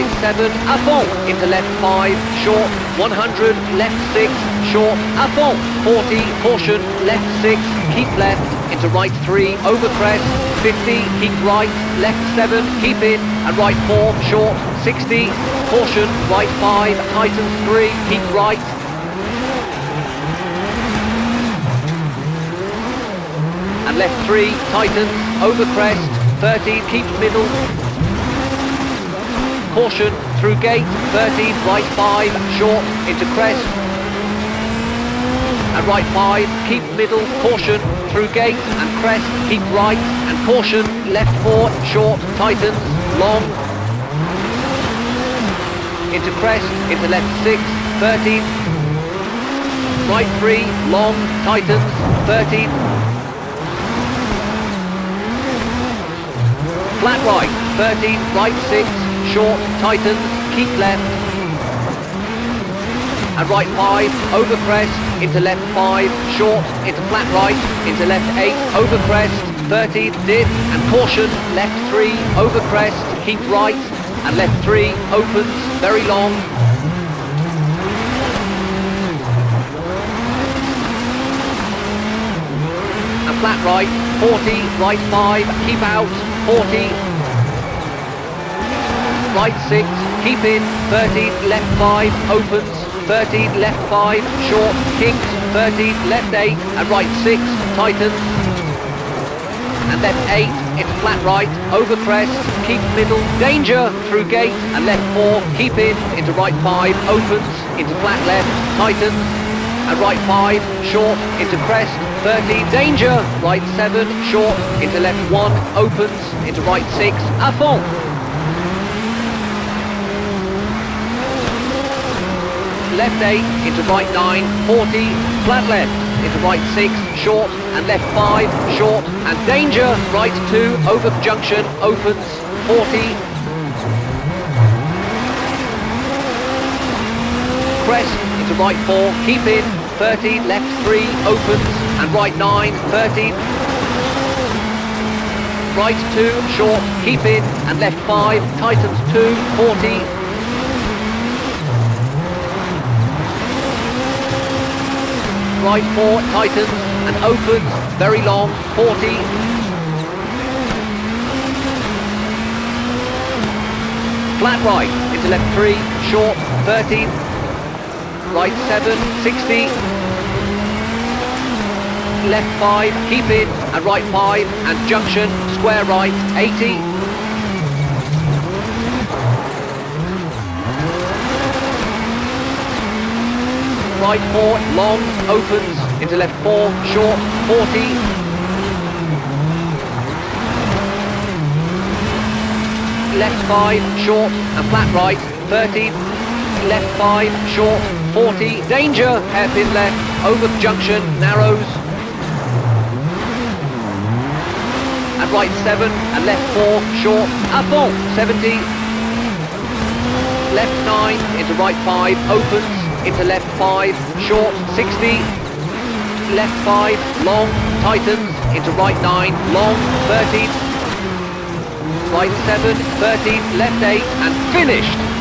right 7, avant, into left 5, short, 100, left 6, short, avant, 40, caution, left 6, keep left, into right 3, over crest, 50, keep right, left 7, keep in, and right 4, short, 60, caution, right 5, tightens 3, keep right, and left 3, tightens, over crest, 30, keep middle, caution, through gate, 30, right 5, short, into crest, and right 5, keep middle, caution, through gate, and crest, keep right, and caution, left 4, short, tightens, long, into crest, into left 6, 30, right 3, long, tightens, 30, flat right, 30, right 6, short, tightens, keep left, and right 5, over crest, into left 5, short, into flat right, into left 8, over crest, 30, dip, and caution, left 3, over crest, keep right, and left 3, opens, very long, and flat right, 40, right 5, keep out, 40, right 6, keep in, 30, left 5, opens, 30, left 5, short, kicks, 30, left 8, and right 6, tightens, and left 8, it's flat right, over crest, keep middle, danger, through gate, and left 4, keep in, into right 5, opens, into flat left, tightens, and right 5, short, into crest, 30, danger, right 7, short, into left 1, opens, into right 6, avant, left 8, into right 9, 40, flat left, into right 6, short, and left 5, short, and danger, right 2, over junction, opens, 40, crest, into right 4, keep in, 30, left 3, opens, and right 9, 30, right 2, short, keep in, and left 5, tightens 2, 40, right 4, tightens, and opens, very long, 40, flat right, into left 3, short, 30, right 7, 60, left 5, keep in, and right 5, and junction, square right, 80, right 4, long, opens, into left 4, short, 40, left 5, short, and flat right, 30, left 5, short, 40, danger, hairpin left, over junction, narrows, and right 7, and left 4, short, avant, 70, left 9, into right 5, opens, into left 5, short, 60, left 5, long, tightens, into right 9, long, 30, right 7, 30, left 8, and finished!